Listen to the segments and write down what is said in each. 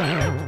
Finish.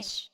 Spanish.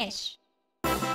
Spanish. Wow.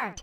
start!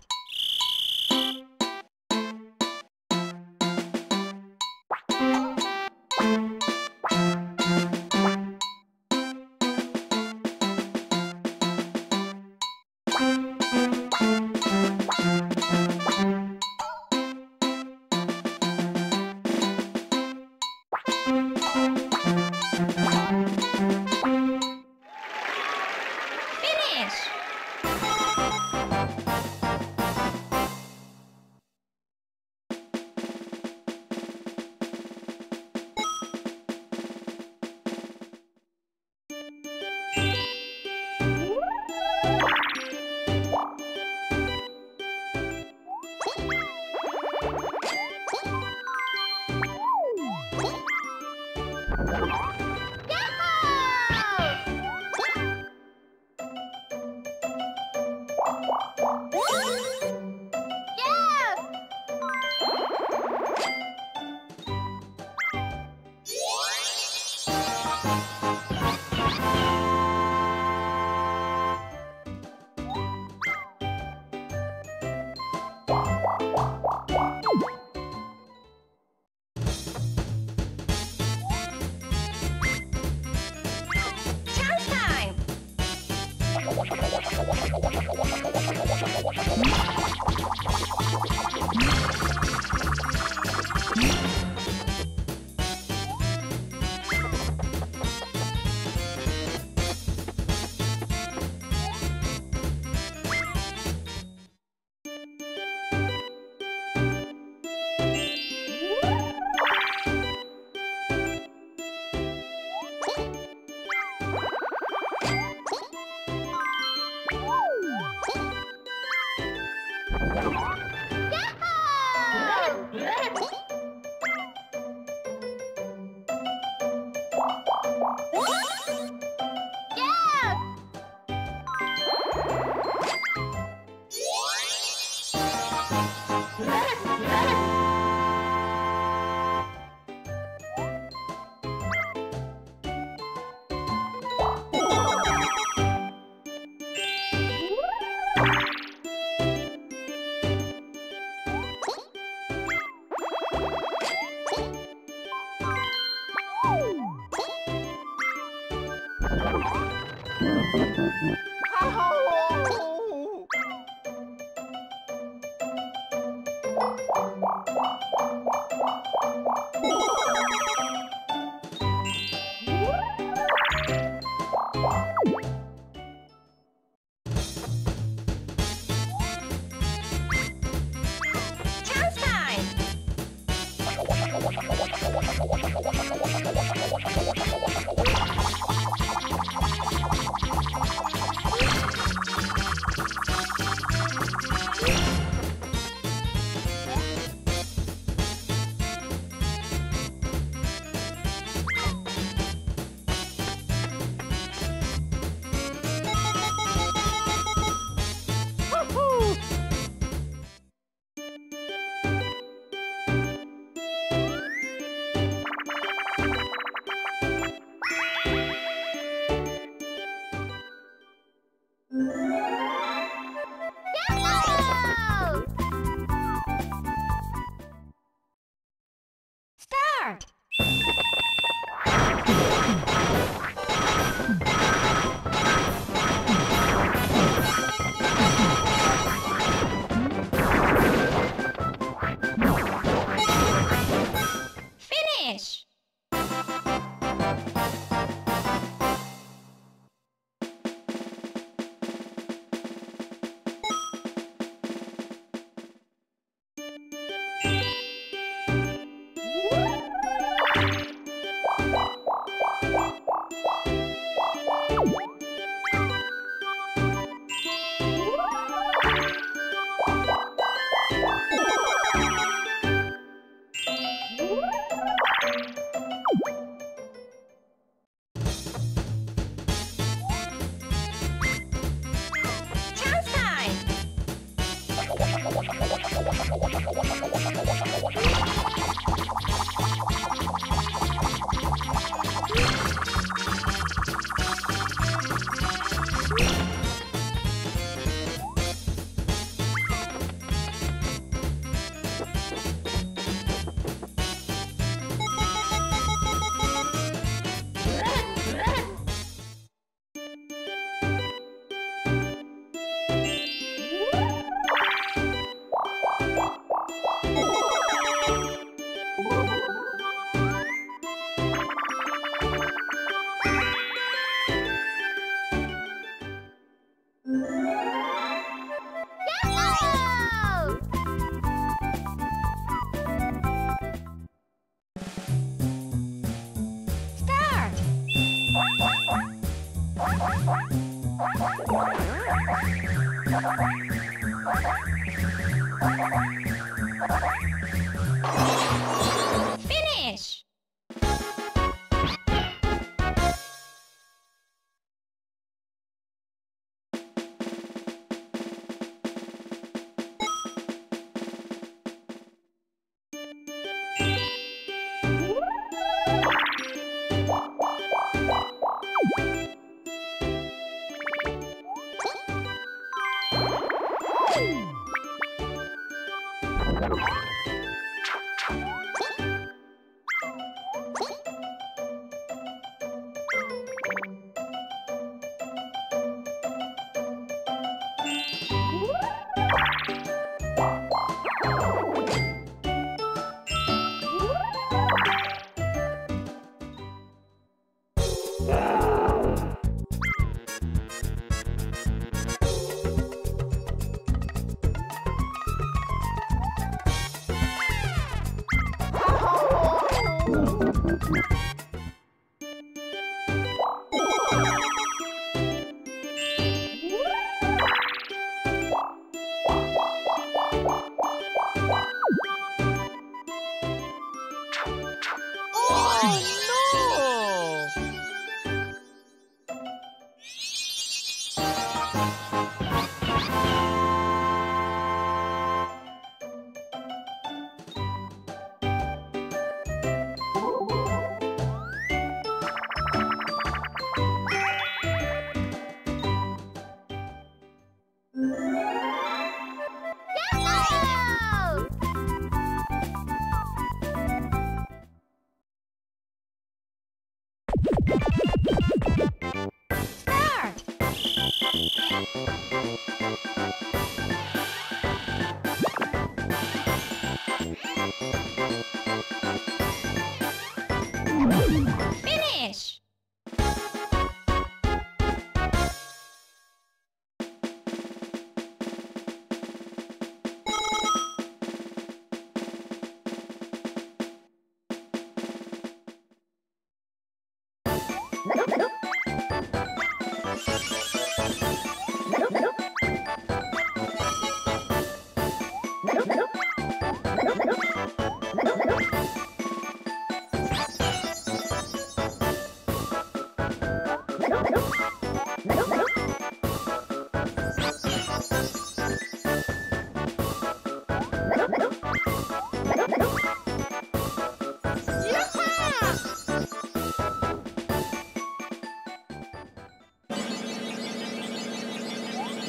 Finish!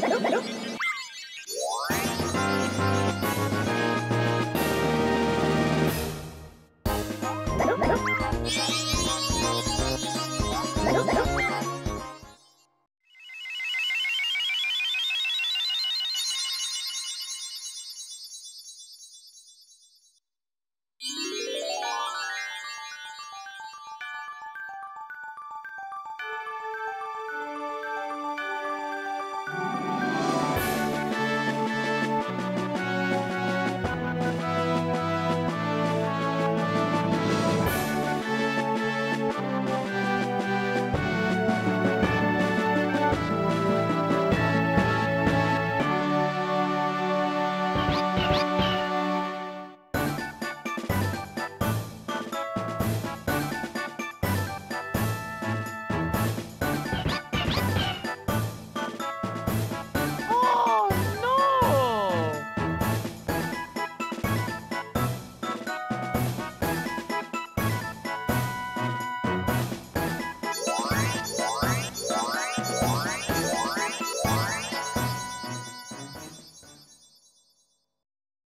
Hello, hello.